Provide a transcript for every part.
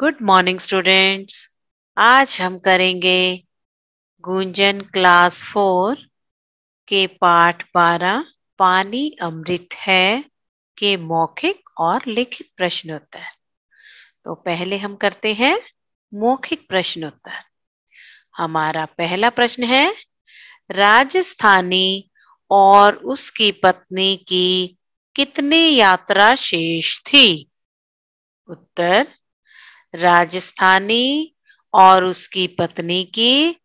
Good morning students, आज हम करेंगे गुंजन क्लास 4 के पाठ 12 पानी अमृत है के मौखिक और लिखित प्रश्नोत्तर। तो पहले हम करते हैं मौखिक प्रश्नोत्तर। हमारा पहला प्रश्न है राजस्थानी और उसकी पत्नी की कितनी यात्रा शेष थी? उत्तर, राजस्थानी और उसकी पत्नी की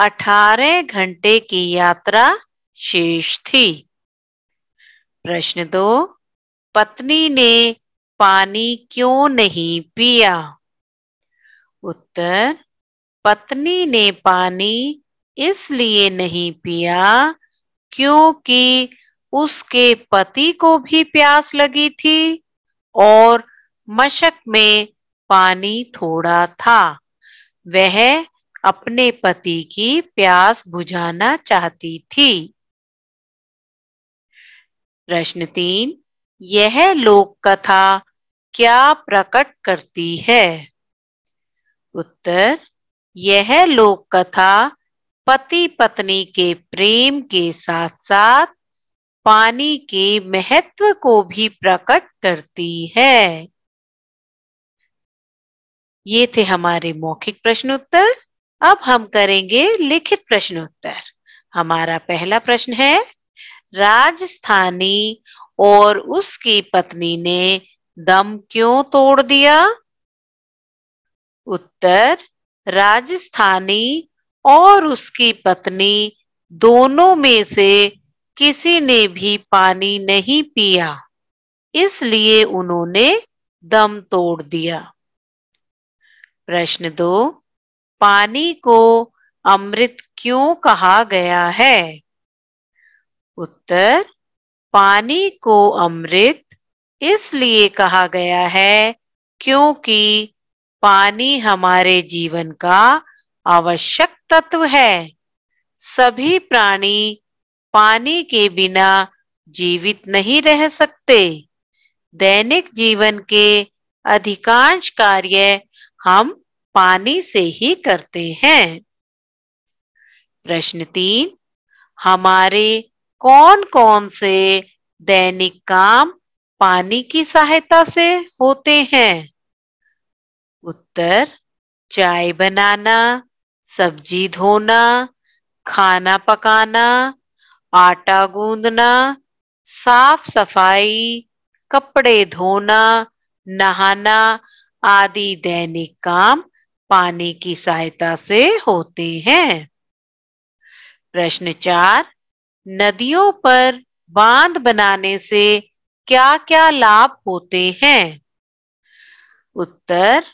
18 घंटे की यात्रा शेष थी। प्रश्न 2, पत्नी ने पानी क्यों नहीं पिया? उत्तर, पत्नी ने पानी इसलिए नहीं पिया क्योंकि उसके पति को भी प्यास लगी थी और मशक में पानी थोड़ा था। वह अपने पति की प्यास बुझाना चाहती थी। प्रश्न 3, यह लोक कथा क्या प्रकट करती है? उत्तर, यह लोक कथा पति पत्नी के प्रेम के साथ साथ पानी के महत्व को भी प्रकट करती है। ये थे हमारे मौखिक प्रश्नोत्तर। अब हम करेंगे लिखित प्रश्नोत्तर। हमारा पहला प्रश्न है राजस्थानी और उसकी पत्नी ने दम क्यों तोड़ दिया? उत्तर, राजस्थानी और उसकी पत्नी दोनों में से किसी ने भी पानी नहीं पिया, इसलिए उन्होंने दम तोड़ दिया। प्रश्न 2, पानी को अमृत क्यों कहा गया है? उत्तर, पानी को अमृत इसलिए कहा गया है क्योंकि पानी हमारे जीवन का आवश्यक तत्व है। सभी प्राणी पानी के बिना जीवित नहीं रह सकते। दैनिक जीवन के अधिकांश कार्य हम पानी से ही करते हैं। प्रश्न 3, हमारे कौन कौन से दैनिक काम पानी की सहायता से होते हैं? उत्तर, चाय बनाना, सब्जी धोना, खाना पकाना, आटा गूंदना, साफ सफाई, कपड़े धोना, नहाना आदि दैनिक काम पानी की सहायता से होते हैं। प्रश्न 4, नदियों पर बांध बनाने से क्या क्या लाभ होते हैं? उत्तर,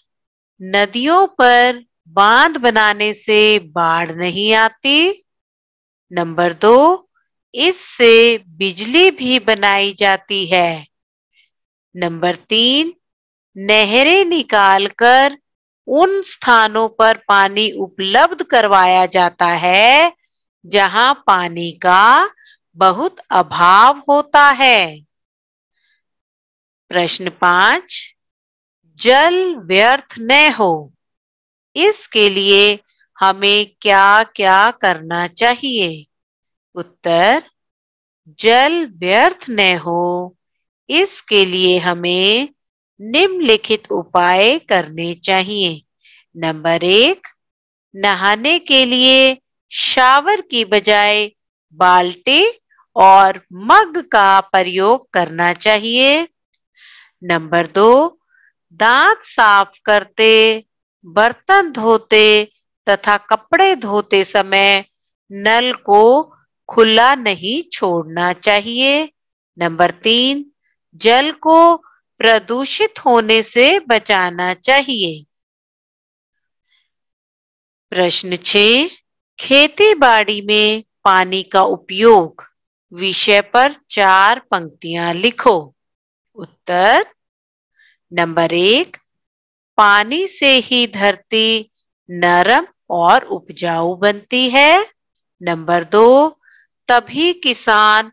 नदियों पर बांध बनाने से बाढ़ नहीं आती। नंबर 2, इससे बिजली भी बनाई जाती है। नंबर 3, नहरें निकालकर उन स्थानों पर पानी उपलब्ध करवाया जाता है जहां पानी का बहुत अभाव होता है। प्रश्न 5, जल व्यर्थ न हो इसके लिए हमें क्या क्या करना चाहिए? उत्तर, जल व्यर्थ न हो इसके लिए हमें निम्नलिखित उपाय करने चाहिए। नंबर 1, नहाने के लिए शावर की बजाय बाल्टी और मग का प्रयोग करना चाहिए। नंबर 2, दांत साफ करते, बर्तन धोते तथा कपड़े धोते समय नल को खुला नहीं छोड़ना चाहिए। नंबर 3, जल को प्रदूषित होने से बचाना चाहिए। प्रश्न 6, खेती बाड़ी में पानी का उपयोग विषय पर 4 पंक्तियां लिखो। उत्तर, नंबर 1, पानी से ही धरती नरम और उपजाऊ बनती है। नंबर 2, तभी किसान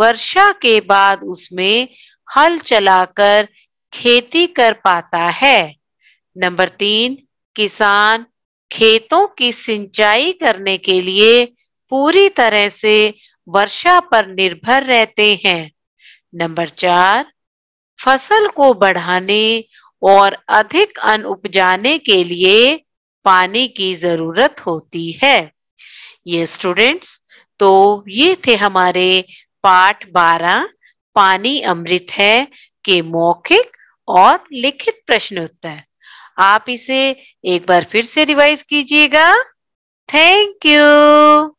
वर्षा के बाद उसमें हल चलाकर खेती कर पाता है। नंबर 3, किसान खेतों की सिंचाई करने के लिए पूरी तरह से वर्षा पर निर्भर रहते हैं। नंबर 4, फसल को बढ़ाने और अधिक अन्न उपजाने के लिए पानी की जरूरत होती है। ये स्टूडेंट्स, तो ये थे हमारे पाठ 12 पानी अमृत है के मौखिक और लिखित प्रश्नोत्तर। आप इसे एक बार फिर से रिवाइज कीजिएगा। Thank you.